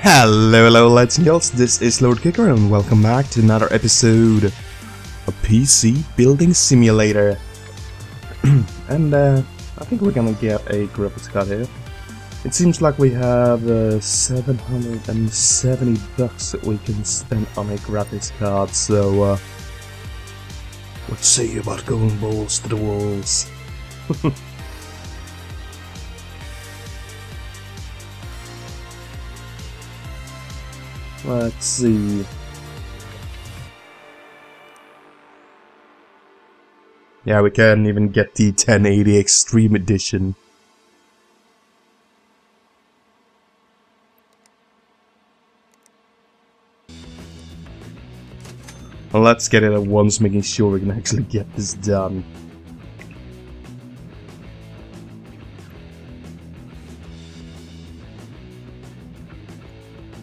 Hello lads and y'alls, this is Lord Kicker and welcome back to another episode of PC Building Simulator. And I think we're gonna get a graphics card here. It seems like we have $770 that we can spend on a graphics card, so let's see about going balls to the walls. Let's see. Yeah, we can't even get the 1080 Extreme Edition. Well, let's get it at once, making sure we can actually get this done.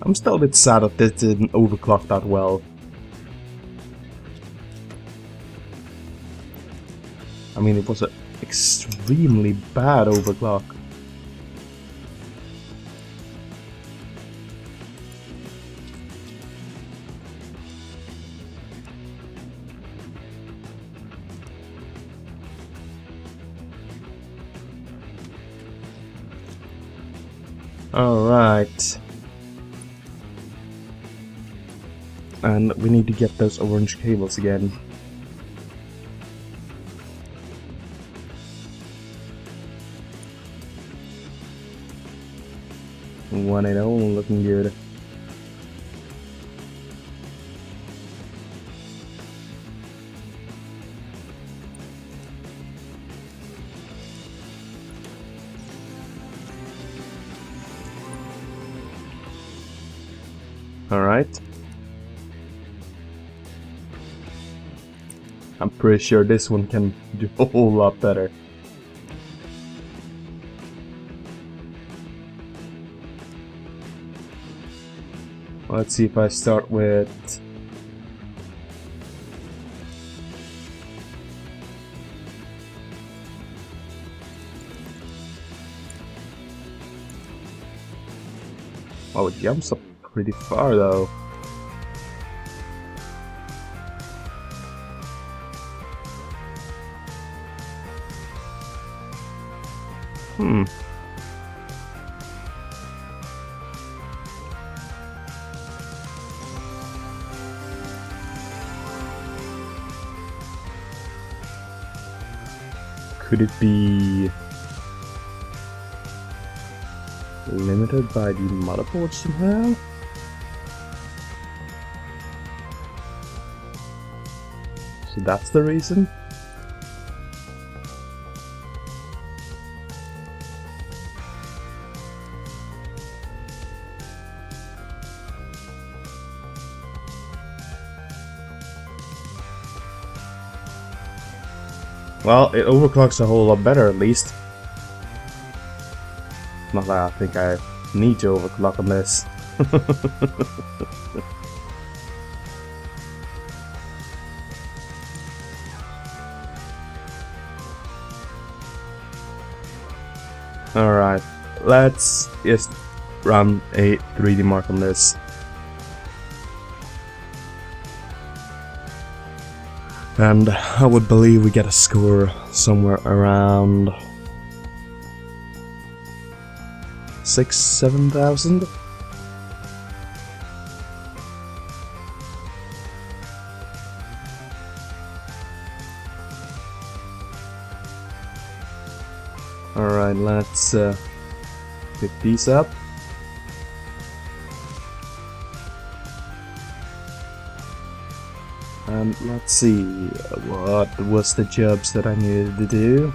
I'm still a bit sad that this didn't overclock that well. I mean, it was an extremely bad overclock. Alright. And we need to get those orange cables again. One and all, looking good. All right. I'm pretty sure this one can do a whole lot better. Let's see if I start with... Oh, it jumps up pretty far though. Could it be limited by the motherboard somehow? So that's the reason? Well, it overclocks a whole lot better, at least. Not that I think I need to overclock on this. Alright, let's just run a 3DMark on this. And I would believe we get a score somewhere around 6,000-7,000. All right, let's pick these up. Let's see, what was the jobs that I needed to do?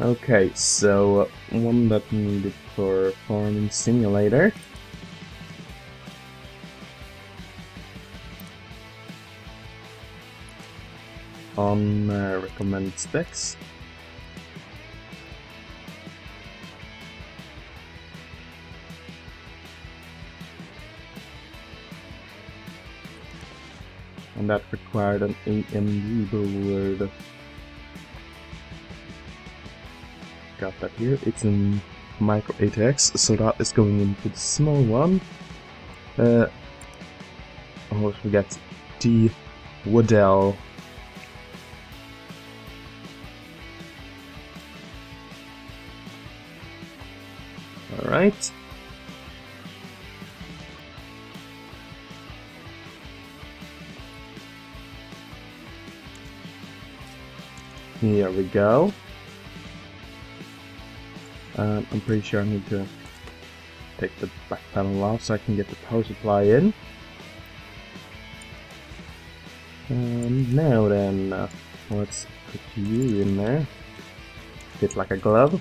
Okay, so one that needed for Farming Simulator. on recommended specs. And that required an AMD board. Got that here. It's in micro ATX, so that is going into the small one. Oh, we get the Waddell. All right. Here we go. I'm pretty sure I need to take the back panel off so I can get the power supply in. And now then, let's put you in there. Fit like a glove.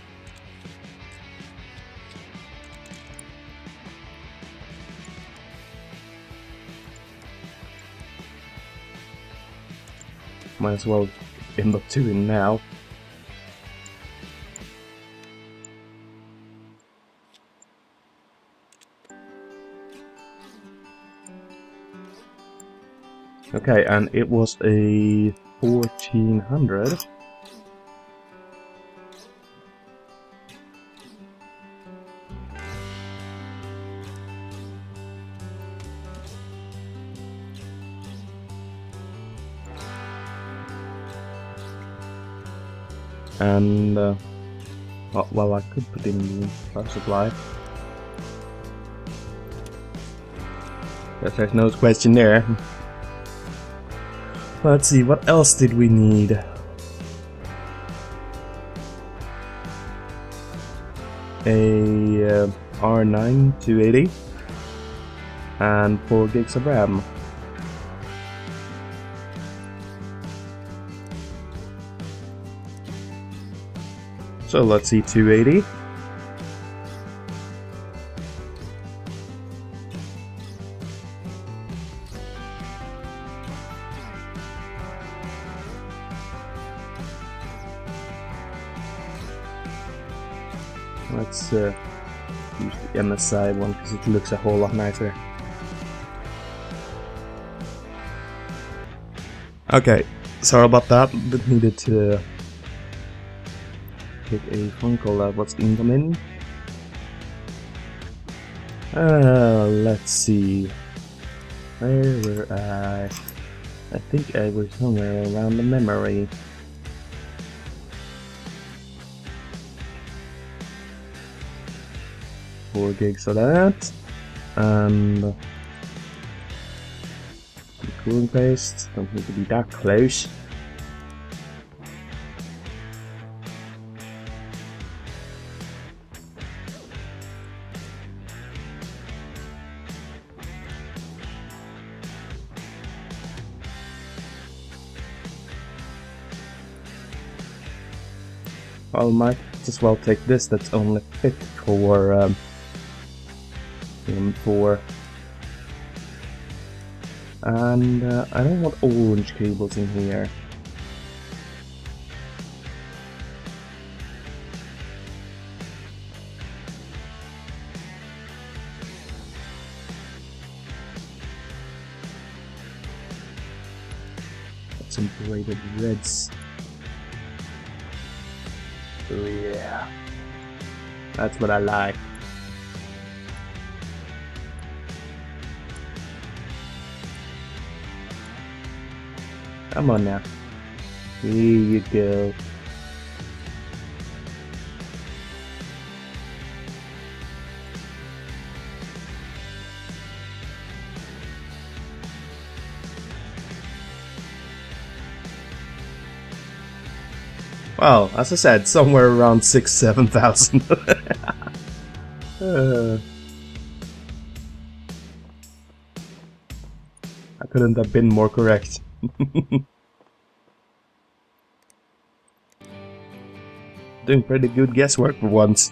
Might as well M.2 in now. Okay, and it was a 1400. And well, I could put in the power supply. Guess there's no question there. Let's see, what else did we need? A R9 280 and 4 gigs of RAM. So let's see, 280. Let's use the MSI one because it looks a whole lot nicer. Okay, sorry about that, but needed to take a phone call that was incoming. Let's see. Where were I? I think I was somewhere around the memory. Gigs of that, and the cooling paste, don't need to be that close. I might as well take this, that's only fit for M4. And I don't want orange cables in here. That's some braided reds. Yeah, that's what I like. Come on now. Here you go. Well, as I said, somewhere around 6,000-7,000. I couldn't have been more correct. Doing pretty good guesswork for once.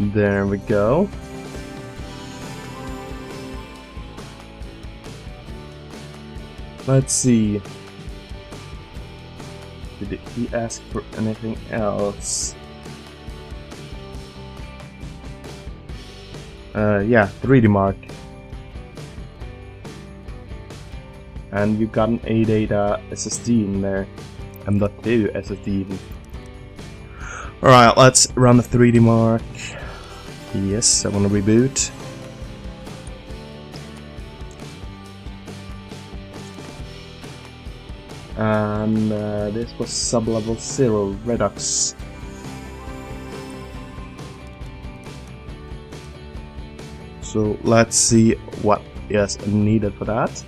There we go. Let's see. Did he ask for anything else? Yeah, 3DMark. And you've got an ADATA SSD in there. M.2 SSD even. Alright, let's run the 3DMark. Yes, I want to reboot. And this was Sub Level Zero Redux. So let's see what is needed for that.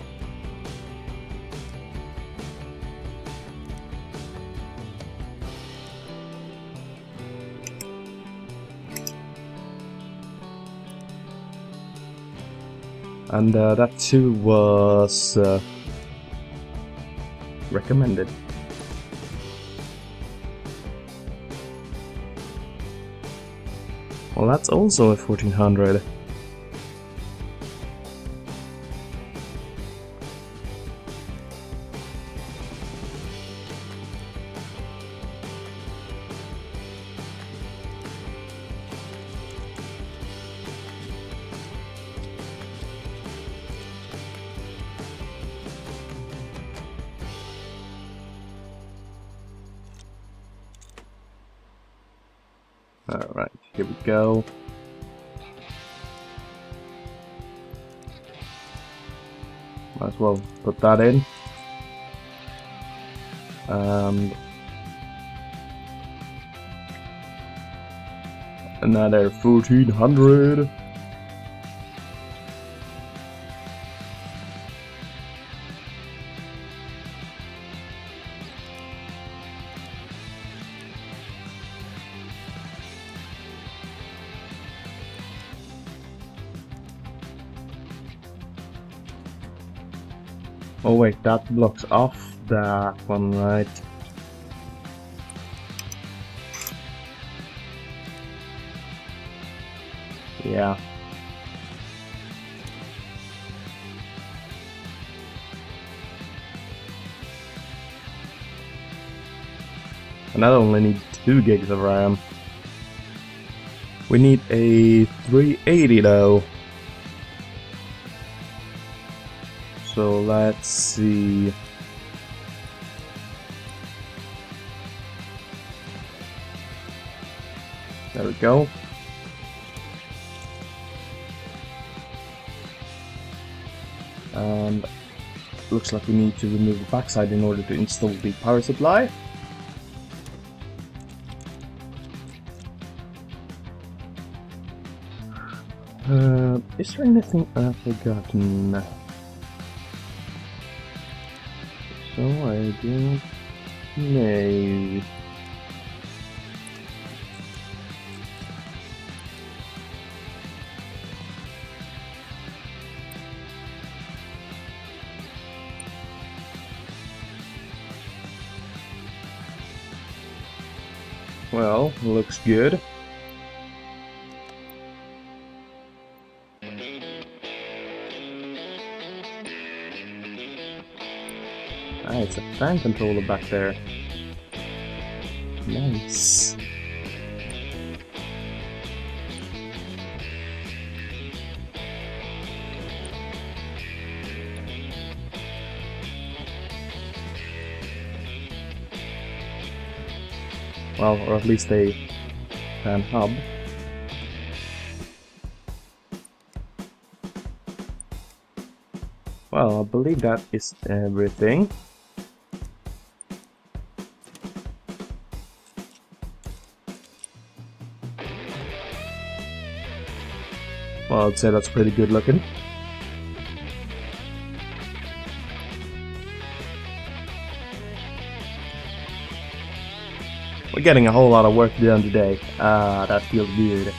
And that too was recommended. Well, that's also a 1400. Alright, here we go. Might as well put that in. Another 1400. Oh wait, that blocks off that one, right? Yeah. And I only need 2 gigs of RAM. We need a 380 though. So let's see. There we go. And looks like we need to remove the backside in order to install the power supply. Is there anything I've forgotten? So I don't know. Well, looks good. Ah, it's a fan controller back there. Nice. Well, or at least a fan hub. Well, I believe that is everything. Well, I'd say that's pretty good looking. We're getting a whole lot of work done today. Ah, that feels good.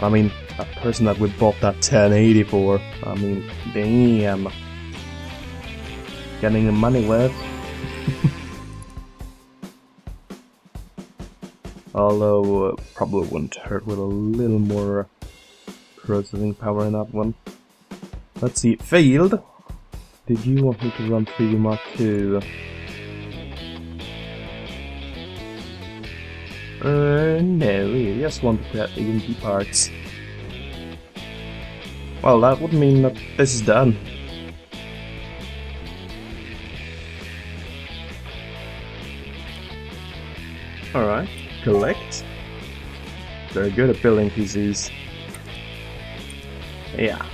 I mean, that person that we bought that 1080 for, I mean, damn. Getting the money worth. although probably wouldn't hurt with a little more processing power in that one. Let's see, failed. Did you want me to run 3DMark 2? No, we just want to get AMD parts. Well, that would mean that this is done. Alright, collect. They're good at building PCs. Yeah.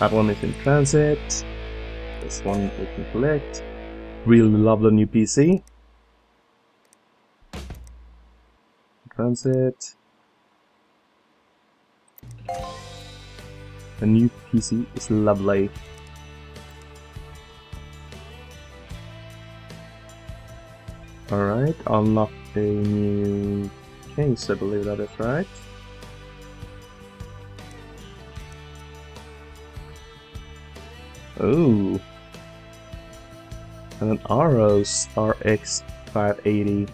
That one is in transit. This one we can collect. Really love the new PC. Transit. The new PC is lovely. Alright, unlock the new case, I believe that is right. Oh, and an Asus RX 580.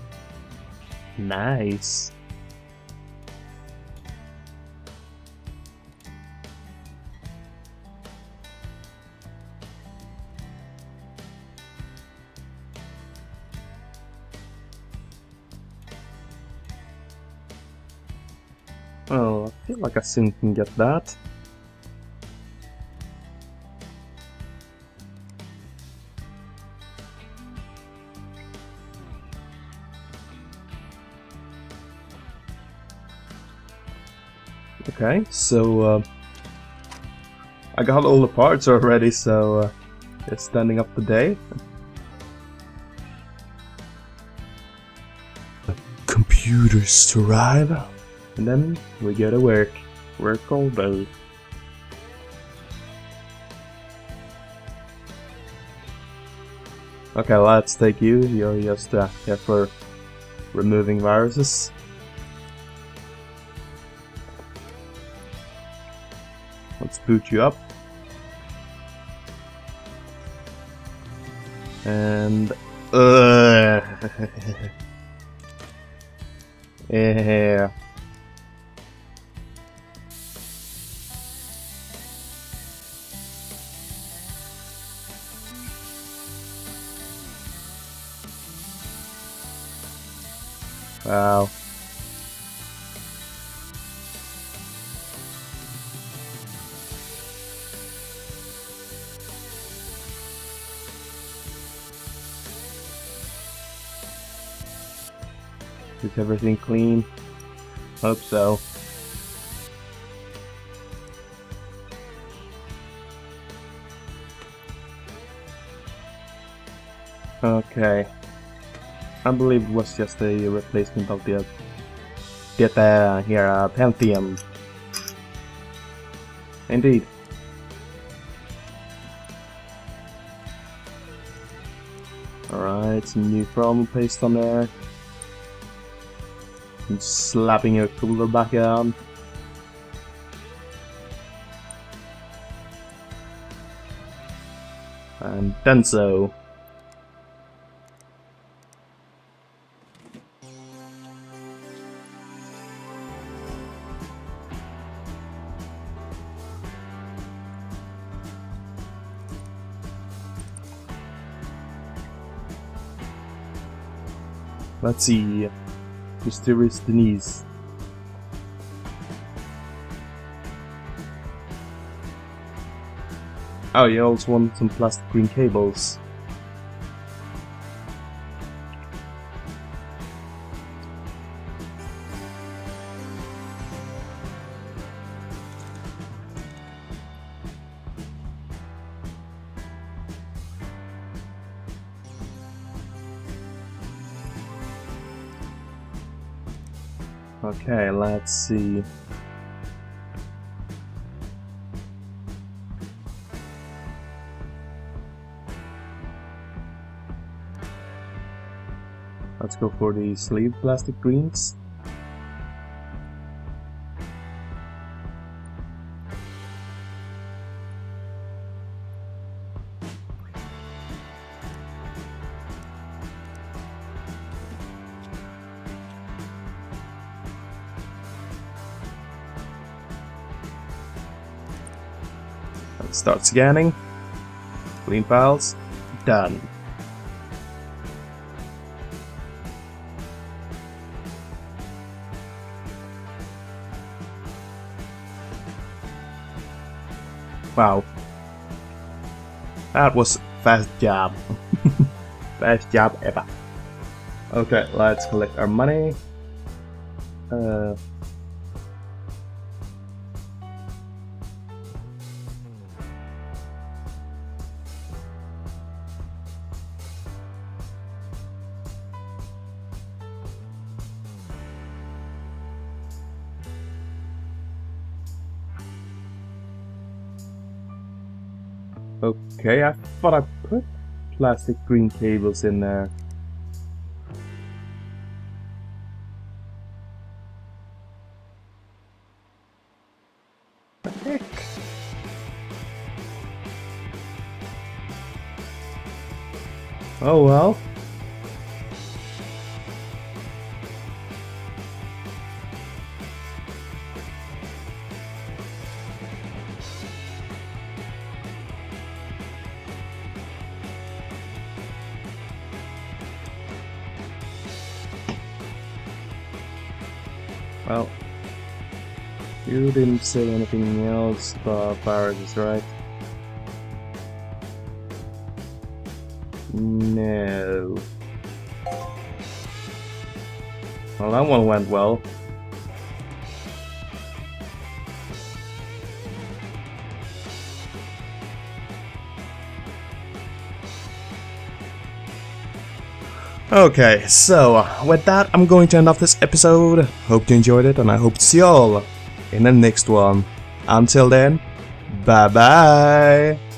Nice. Oh, I feel like I soon can get that. Okay, so I got all the parts already, so just standing up the day. The computers to arrive, and then we go to work. Work all day. Okay, let's take you. You're just here for removing viruses. Let's boot you up. And... yeah. Wow. Is everything clean? Hope so. Okay. I believe it was just a replacement of the ADATA here, Pentium. Indeed. Alright, some new thermal paste on there. And slapping your cooler back on. And done so. Let's see. Mysterious Denise. Oh, you also want some plastic green cables. Okay, let's see. Let's go for the sleeve plastic greens. and start scanning. Clean files, done. Wow, that was fast job. Best job ever. Okay, let's collect our money. Okay, I thought I put plastic green cables in there. What the heck? Oh well. Well, you didn't say anything else about viruses, right? No. Well, that one went well. Okay, so with that, I'm going to end off this episode. Hope you enjoyed it, and I hope to see you all in the next one. Until then, bye bye!